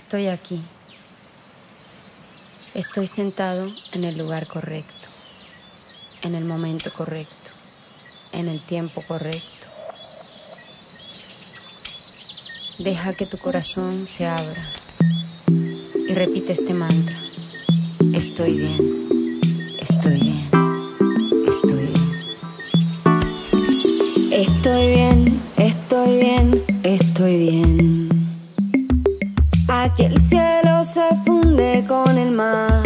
Estoy aquí. Estoy sentado en el lugar correcto, en el momento correcto, en el tiempo correcto. Deja que tu corazón se abra y repite este mantra. Estoy bien, estoy bien, estoy bien. Estoy bien, estoy bien, estoy bien. Aquí el cielo se funde con el mar.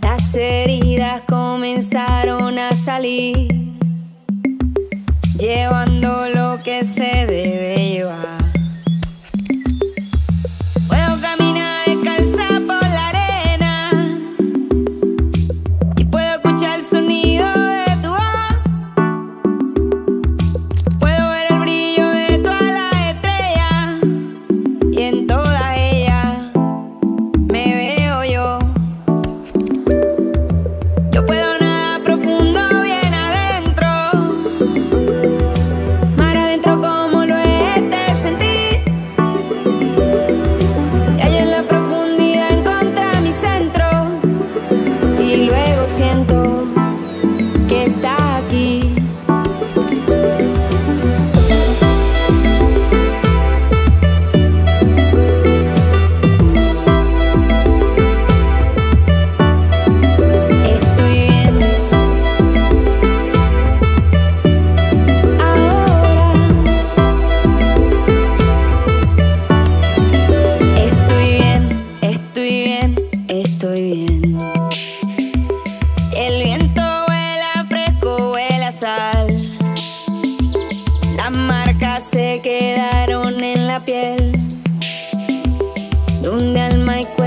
Las heridas comenzaron a salir, llevando lo que se debe llevar. Puedo caminar descalza por la arena y puedo escuchar el sonido de tu voz. Puedo ver el brillo de todas las estrellas y en todas ellas me veo yo. Yo puedo nadar profundo bien adentro. Las marcas se quedaron en la piel, donde alma y cuerpo.